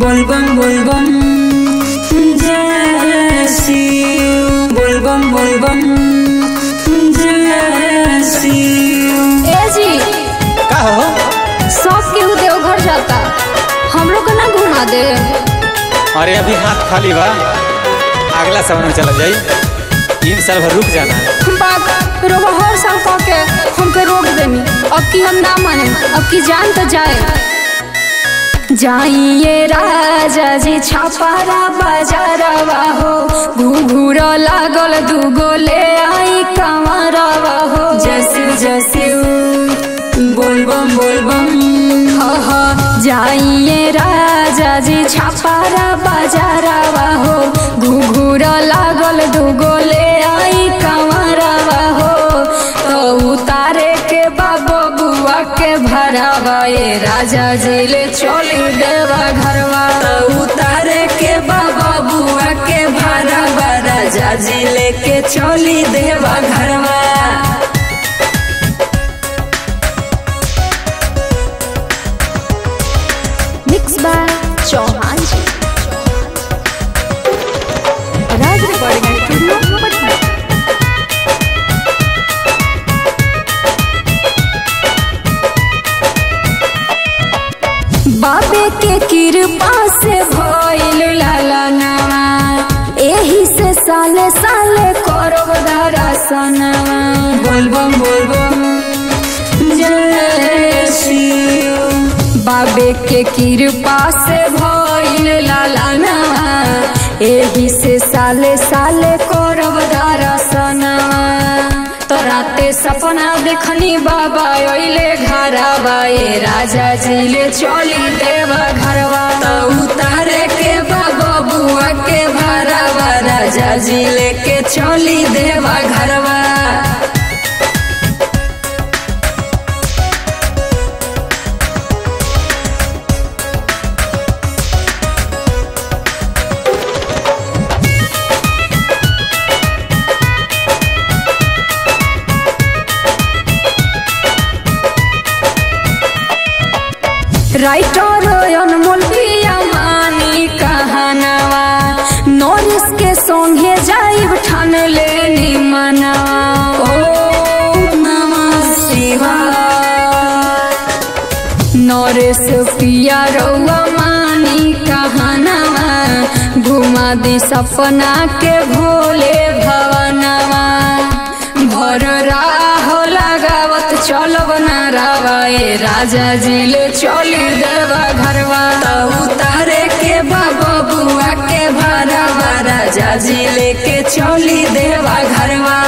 बोलबम बोलबम जय शिव, बोलबम बोलबम जय शिव। ए जी का हो, सब केहू देवघर जाता, हम लोग ना घुमा दे। अरे अभी हाथ खाली बा, अगला सावन में चला जाई, इन साल भर रुक जाना। बात रोबा हर साल कह के हमके रोक देनी, अब की हम ना माने, अब की जान तो जाए। जाइए राजा जी छापारा बाजारवा हो, घूघूर लागल दूगो ले आई कमरवा हो। जसिव जसिव बोलबम बोलबम हो, जाइए राजा जी छापारा बाजारवा हो, घूघूर लागल दूगो ले आई कमरवा हो। तो उतारे के बाबो बुआ के भरावा, ये राजा जी ले चोली देवा घरवा। उतारे के बाबा बुआ के भरावा, राजा जी लेके चोली देवा घरवा। Mix by Chauhan ji, Raj recording studio Patna. बाबे के कृपा से भइल लालनवा, एही से साले साले करब दर्शनवा। बोलबम बोलबम जय शिव, बाबे के कृपा से भइल लालनवा, एही से साले साले करब दर्शनवा। तो राते सपना देखनी बाबा ओइले घरवा, ये राजा जी ले चोली देवा घरवा। तो उतारे के बाबा बुआ के भरावा, राजा जी लेके चोली देवा घरवा। राइटर अनमोल पिया मानी कहानवा, नोरिस के संगे जाइब ठान लेनी मनवा। ओम नमः शिवाय, नोरिस पिया रौआ मानी कहानवा, घुमा दी सपना के भोले भवनवा। भर राह लगावत चलब नारावा, ये राजा जी ले चोली देवा घरवा। तो उतारे के बाबा बुआ के भरावा, राजा जी लेके चोली देवा घरवा।